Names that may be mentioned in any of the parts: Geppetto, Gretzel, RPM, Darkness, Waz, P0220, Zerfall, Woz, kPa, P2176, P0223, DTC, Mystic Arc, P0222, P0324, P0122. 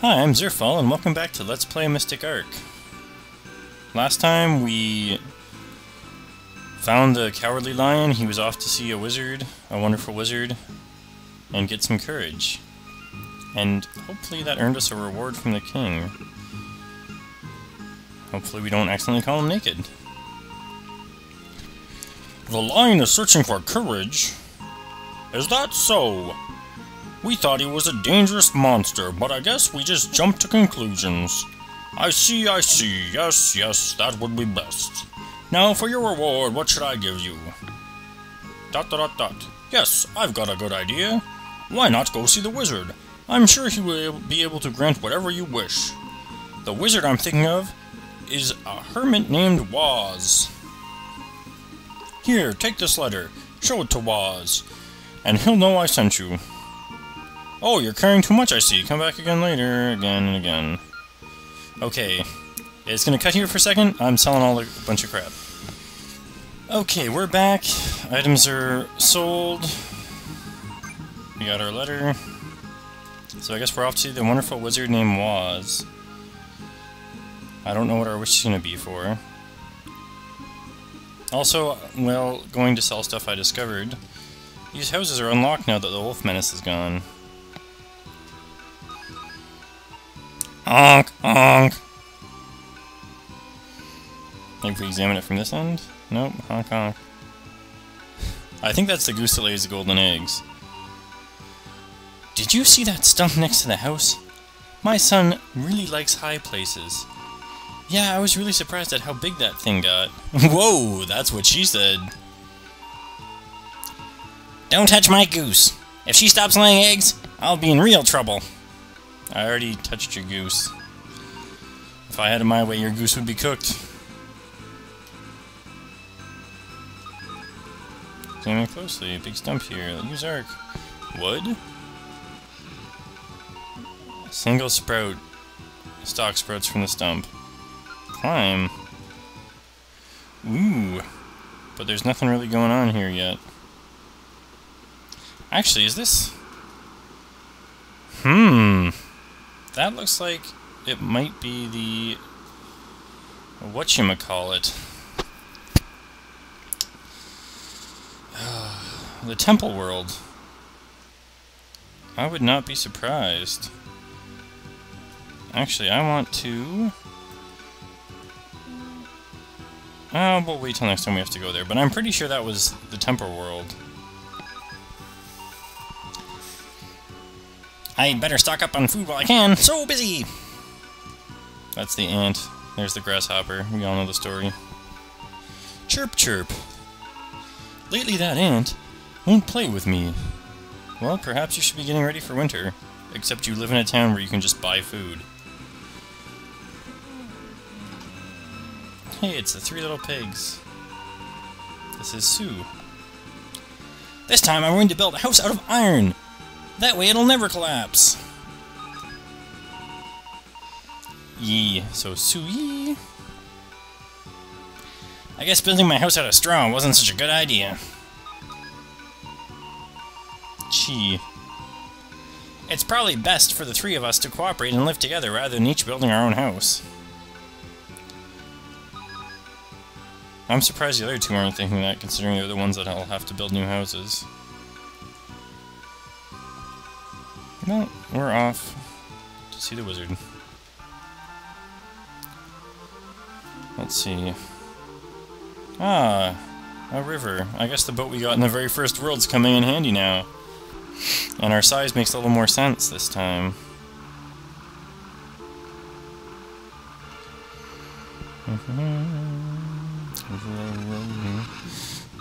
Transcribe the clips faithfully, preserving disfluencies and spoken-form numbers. Hi, I'm Zerfall, and welcome back to Let's Play Mystic Arc. Last time we found the cowardly lion. He was off to see a wizard, a wonderful wizard, and get some courage. And hopefully that earned us a reward from the king. Hopefully we don't accidentally call him naked. The lion is searching for courage? Is that so? We thought he was a dangerous monster, but I guess we just jumped to conclusions. I see, I see. Yes, yes, that would be best. Now, for your reward, what should I give you? Dot dot dot dot. Yes, I've got a good idea. Why not go see the wizard? I'm sure he will be able to grant whatever you wish. The wizard I'm thinking of is a hermit named Waz. Here, take this letter. Show it to Waz, and he'll know I sent you. Oh, you're carrying too much, I see. Come back again later, again and again. Okay, it's gonna cut here for a second. I'm selling all a bunch of crap. Okay, we're back. Items are sold. We got our letter. So I guess we're off to the wonderful wizard named Waz. I don't know what our wish is gonna be for. Also, while going to sell stuff I discovered, these houses are unlocked now that the wolf menace is gone. Honk, honk. Maybe we examine it from this end? Nope, honk, honk. I think that's the goose that lays the golden eggs. Did you see that stump next to the house? My son really likes high places. Yeah, I was really surprised at how big that thing got. Whoa, that's what she said. Don't touch my goose. If she stops laying eggs, I'll be in real trouble. I already touched your goose. If I had it my way, your goose would be cooked. Examine closely. Big stump here. Use arc. Wood? A single sprout. Stalk sprouts from the stump. Climb. Ooh. But there's nothing really going on here yet. Actually, is this... Hmm... That looks like it might be the whatchamacallit. The temple world. I would not be surprised. Actually, I want to. Oh, we'll wait till next time we have to go there. But I'm pretty sure that was the temple world. I better stock up on food while I can. So busy! That's the ant. There's the grasshopper. We all know the story. Chirp, chirp. Lately that ant won't play with me. Well, perhaps you should be getting ready for winter. Except you live in a town where you can just buy food. Hey, it's the three little pigs. This is Sue. This time I'm going to build a house out of iron! That way it'll never collapse! Yee. So, Sui. I guess building my house out of straw wasn't such a good idea. Chi. It's probably best for the three of us to cooperate and live together rather than each building our own house. I'm surprised the other two aren't thinking that, considering they're the ones that all have to build new houses. Well, we're off to see the wizard. Let's see. Ah, a river. I guess the boat we got in the very first world's coming in handy now. And our size makes a little more sense this time. Mm-hmm.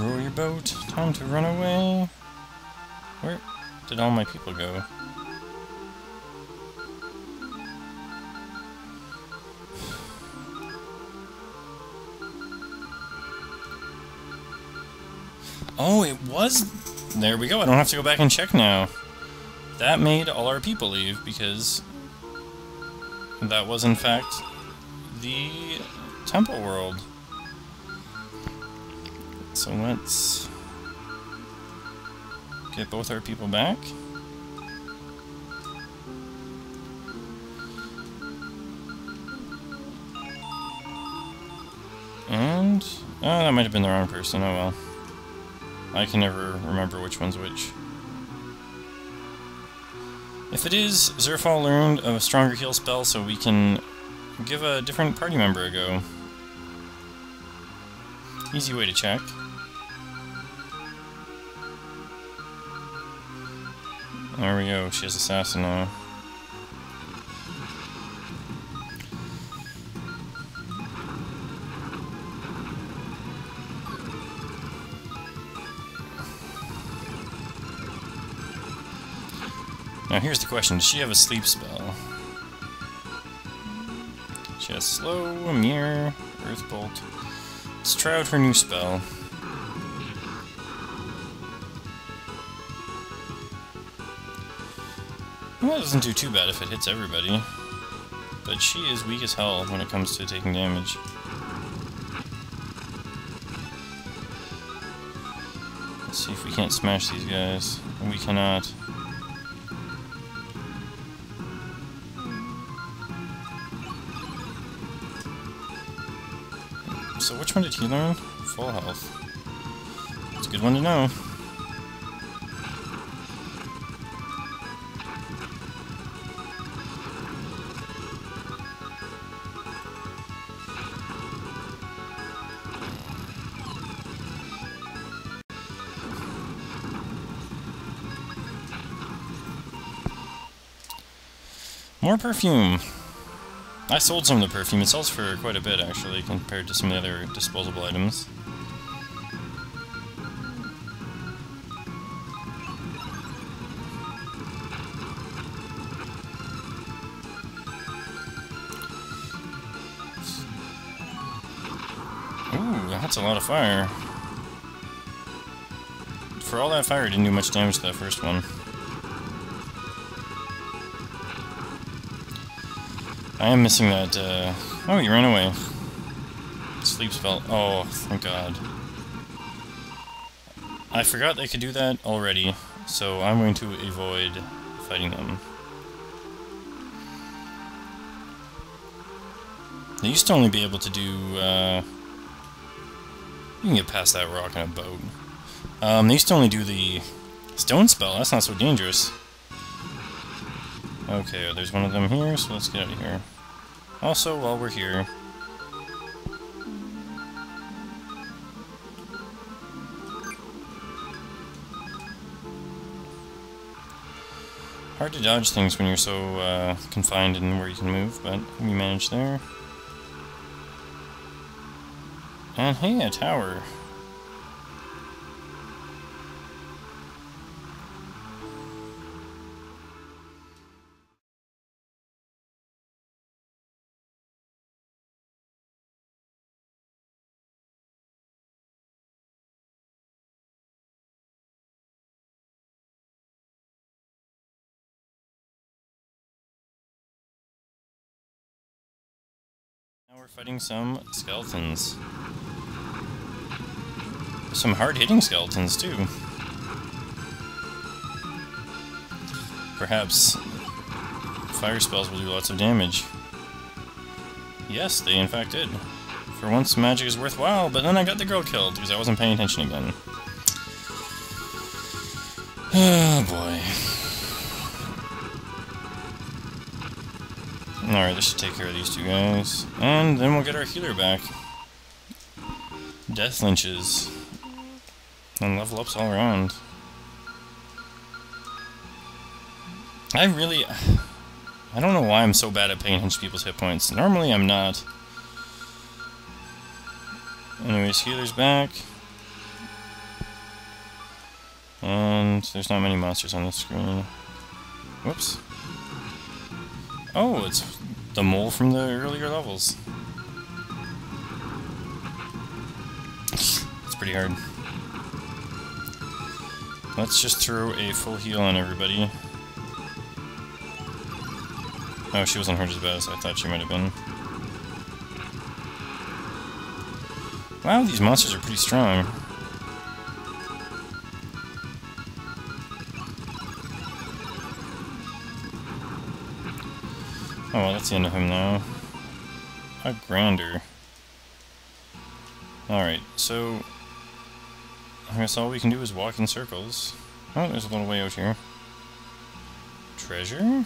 Row your boat. Time to run away. Where did all my people go? Oh, it was... There we go, I don't have to go back and check now. That made all our people leave, because... that was, in fact, the temple world. So let's... get both our people back. And... oh, that might have been the wrong person, oh well. I can never remember which one's which. If it is, Zerfall learned a stronger heal spell, so we can give a different party member a go. Easy way to check. There we go, she has Assassin now. Now here's the question, does she have a sleep spell? She has Slow, Mirror, Earth Bolt. Let's try out her new spell. Well, it doesn't do too bad if it hits everybody. But she is weak as hell when it comes to taking damage. Let's see if we can't smash these guys. We cannot. So which one did he learn? Full health. It's a good one to know. More perfume. I sold some of the perfume. It sells for quite a bit, actually, compared to some of the other disposable items. Ooh, that's a lot of fire. For all that fire, it didn't do much damage to that first one. I am missing that, uh... oh, you ran away. Sleep spell. Oh, thank God. I forgot they could do that already, so I'm going to avoid fighting them. They used to only be able to do, uh... you can get past that rock in a boat. Um, they used to only do the stone spell. That's not so dangerous. Okay, there's one of them here, so let's get out of here. Also, while we're here... hard to dodge things when you're so uh, confined in where you can move, but we managed there. And hey, a tower! We're fighting some skeletons. Some hard-hitting skeletons, too. Perhaps fire spells will do lots of damage. Yes, they in fact did. For once, magic is worthwhile, but then I got the girl killed because I wasn't paying attention again. Oh, boy. Alright, this should take care of these two guys. And then we'll get our healer back. Death lynches. And level ups all around. I really... I don't know why I'm so bad at paying attention to people's hit points. Normally I'm not. Anyways, healer's back. And there's not many monsters on this screen. Whoops. Oh, it's the mole from the earlier levels. It's pretty hard. Let's just throw a full heal on everybody. Oh, she wasn't hurt as bad as I thought she might have been. Wow, these monsters are pretty strong. Oh, well, that's the end of him now. A grander. Alright, so I guess all we can do is walk in circles. Oh, there's a little way out here. Treasure?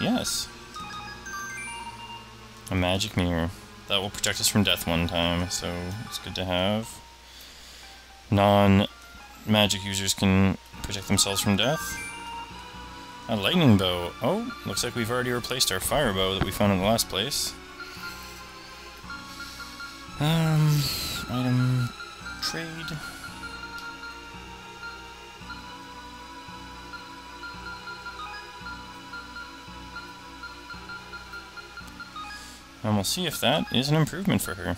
Yes. A magic mirror. That will protect us from death one time, so it's good to have. Non-magic users can protect themselves from death. A lightning bow. Oh, looks like we've already replaced our fire bow that we found in the last place. Um, item trade. And we'll see if that is an improvement for her.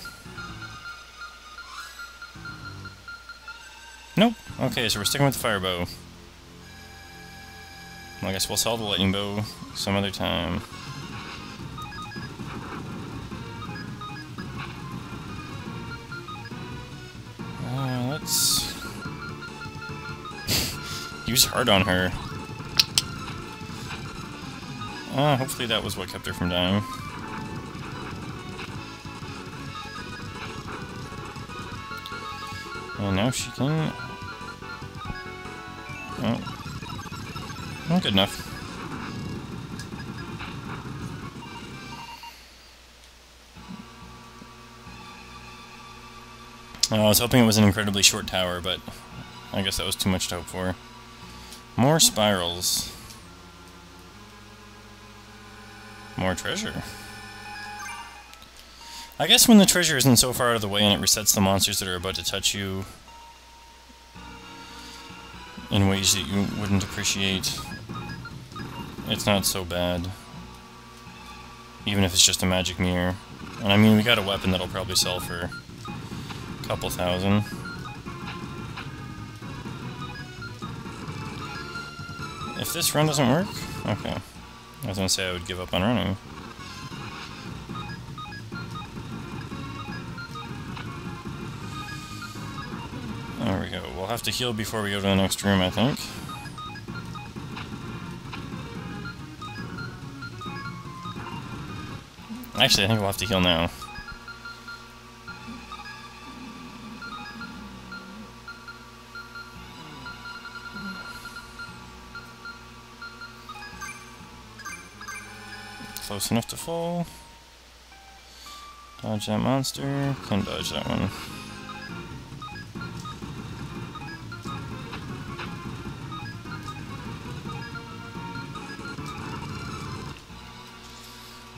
Nope. Okay, so we're sticking with the fire bow. Well, I guess we'll sell the lightning bow some other time. Uh, let's use heart on her. Uh, hopefully that was what kept her from dying. And now she can... Oh. Not good enough. Oh, I was hoping it was an incredibly short tower, but I guess that was too much to hope for. More spirals. More treasure. I guess when the treasure isn't so far out of the way and it resets the monsters that are about to touch you in ways that you wouldn't appreciate, it's not so bad. Even if it's just a magic mirror. And I mean, we got a weapon that'll probably sell for a couple thousand. If this run doesn't work, okay. I was gonna say I would give up on running. There we go. We'll have to heal before we go to the next room, I think. Actually, I think we'll have to heal now. Close enough to fall. Dodge that monster. Can dodge that one.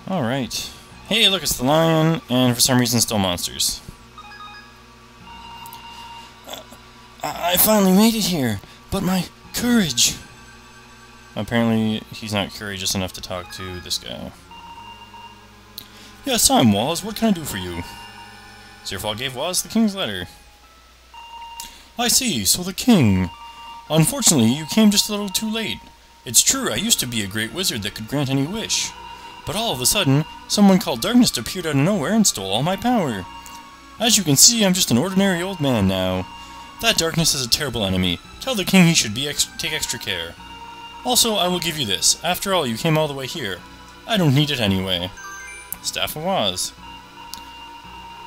Alright. Hey, look, it's the lion, and for some reason, still monsters. Uh, I finally made it here, but my courage... Apparently, he's not courageous enough to talk to this guy. Yes, I'm Waz. What can I do for you? Zerfall gave Waz the king's letter. I see, so the king... Unfortunately, you came just a little too late. It's true, I used to be a great wizard that could grant any wish. But all of a sudden, someone called Darkness appeared out of nowhere and stole all my power. As you can see, I'm just an ordinary old man now. That Darkness is a terrible enemy. Tell the king he should be ex take extra care. Also, I will give you this. After all, you came all the way here. I don't need it anyway. Staff of Woz.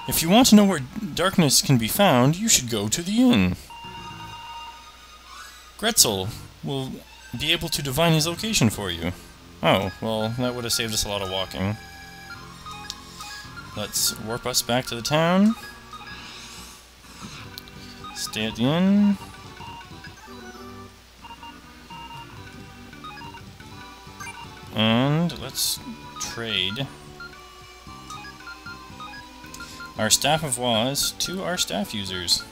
If you want to know where Darkness can be found, you should go to the inn. Gretzel will be able to divine his location for you. Oh, well, that would have saved us a lot of walking. Let's warp us back to the town. Stay at the inn. And let's trade our staff of Woz to our staff users.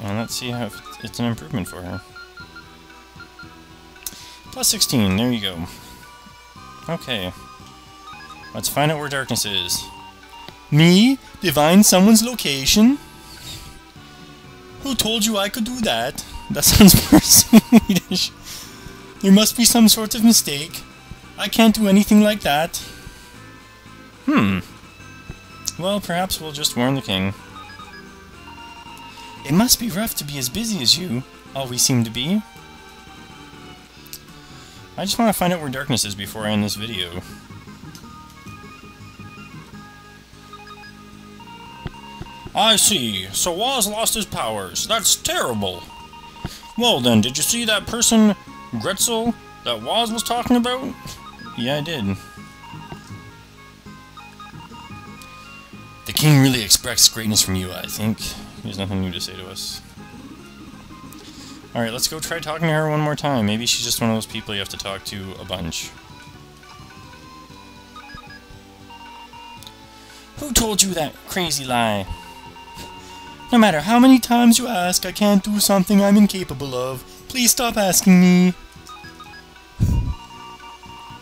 And let's see how it's an improvement for her. Plus sixteen, there you go. Okay. Let's find out where Darkness is. Me? Divine someone's location? Who told you I could do that? That sounds more Swedish. There must be some sort of mistake. I can't do anything like that. Hmm. Well, perhaps we'll just warn the king. It must be rough to be as busy as you always seem to be. I just want to find out where Darkness is before I end this video. I see. So Waz lost his powers. That's terrible. Well then, did you see that person, Gretzel, that Waz was talking about? Yeah, I did. The king really expects greatness from you, I think. There's nothing new to say to us. Alright, let's go try talking to her one more time. Maybe she's just one of those people you have to talk to a bunch. Who told you that crazy lie? No matter how many times you ask, I can't do something I'm incapable of. Please stop asking me.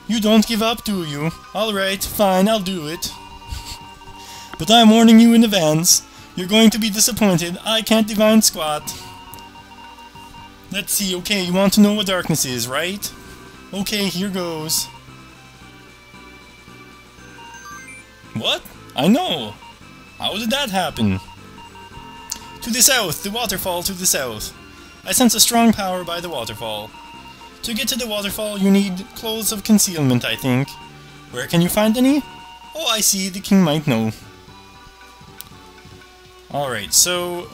You don't give up, do you? Alright, fine, I'll do it. But I'm warning you in advance. You're going to be disappointed. I can't divine squat. Let's see, okay, you want to know what darkness is, right? Okay, here goes. What? I know! How did that happen? To the south, the waterfall to the south. I sense a strong power by the waterfall. To get to the waterfall, you need clothes of concealment, I think. Where can you find any? Oh, I see, the king might know. Alright, so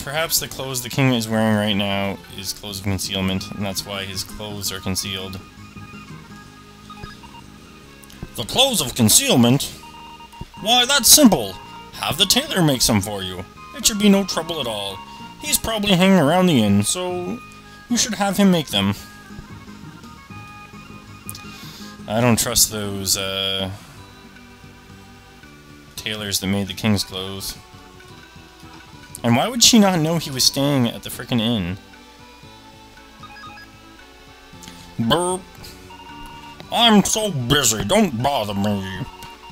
perhaps the clothes the king is wearing right now is clothes of concealment, and that's why his clothes are concealed. The clothes of concealment? Why, that's simple. Have the tailor make some for you. It should be no trouble at all. He's probably hanging around the inn, so you should have him make them. I don't trust those, uh, tailors that made the king's clothes. And why would she not know he was staying at the frickin' inn? Burp. I'm so busy, don't bother me.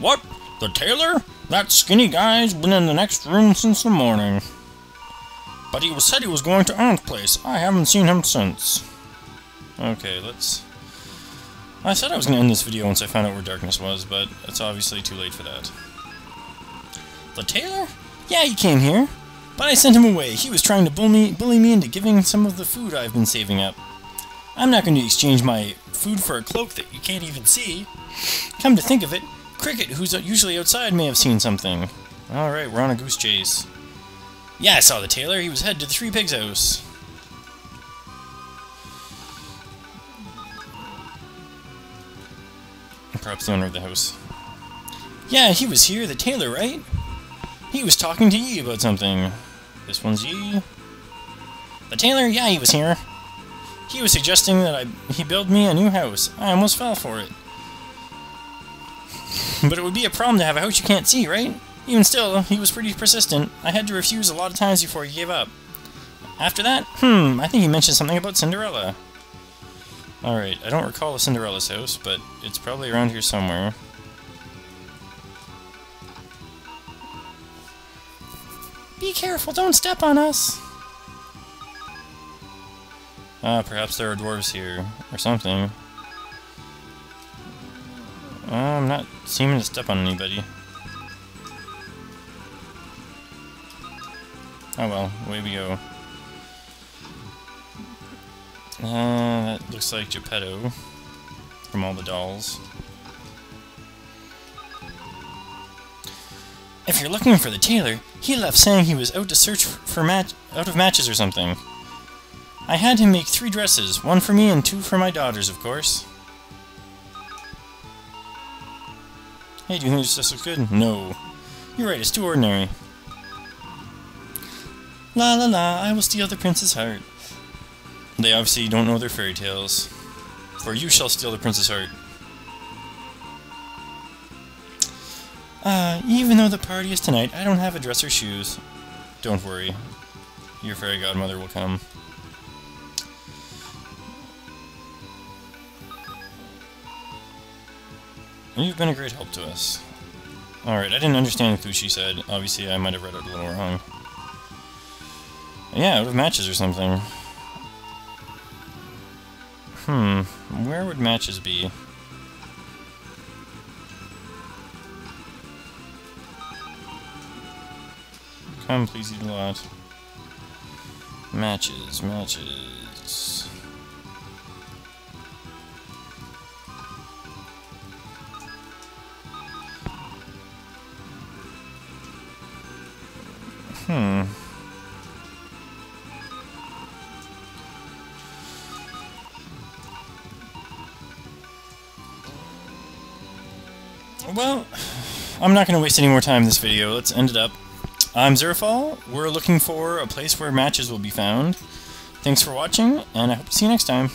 What? The tailor? That skinny guy's been in the next room since the morning. But he was said he was going to Aunt's place. I haven't seen him since. Okay, let's... I said I was going to end this video once I found out where Darkness was, but it's obviously too late for that. The tailor? Yeah, he came here. But I sent him away. He was trying to bull me, bully me into giving some of the food I've been saving up. I'm not going to exchange my food for a cloak that you can't even see. Come to think of it, Cricket, who's usually outside, may have seen something. Alright, we're on a goose chase. Yeah, I saw the tailor. He was headed to the Three Pigs' house. Perhaps the owner of the house. Yeah, he was here, the tailor, right? He was talking to Ye about something. This one's Ye. The tailor? Yeah, he was here. He was suggesting that I, he build me a new house. I almost fell for it. But it would be a problem to have a house you can't see, right? Even still, he was pretty persistent. I had to refuse a lot of times before he gave up. After that, hmm, I think he mentioned something about Cinderella. Alright, I don't recall a Cinderella's house, but it's probably around here somewhere. Be careful, don't step on us! Ah, perhaps there are dwarves here, or something. Uh, I'm not seeming to step on anybody. Oh well, away we go. Uh, that looks like Geppetto from all the dolls. If you're looking for the tailor, he left saying he was out to search for match out of matches or something. I had him make three dresses, one for me and two for my daughters, of course. Hey, do you think this looks good? No. You're right, it's too ordinary. La la la, I will steal the prince's heart. They obviously don't know their fairy tales. For you shall steal the prince's heart. Uh, even though the party is tonight, I don't have a dress or shoes. Don't worry. Your fairy godmother will come. You've been a great help to us. Alright, I didn't understand the clue she said. Obviously, I might have read it a little wrong. Yeah, out of matches or something. Hmm, where would matches be? Come, please eat a lot. Matches, matches... Hmm. Well, I'm not going to waste any more time in this video. Let's end it up. I'm Zerfall. We're looking for a place where matches will be found. Thanks for watching, and I hope to see you next time.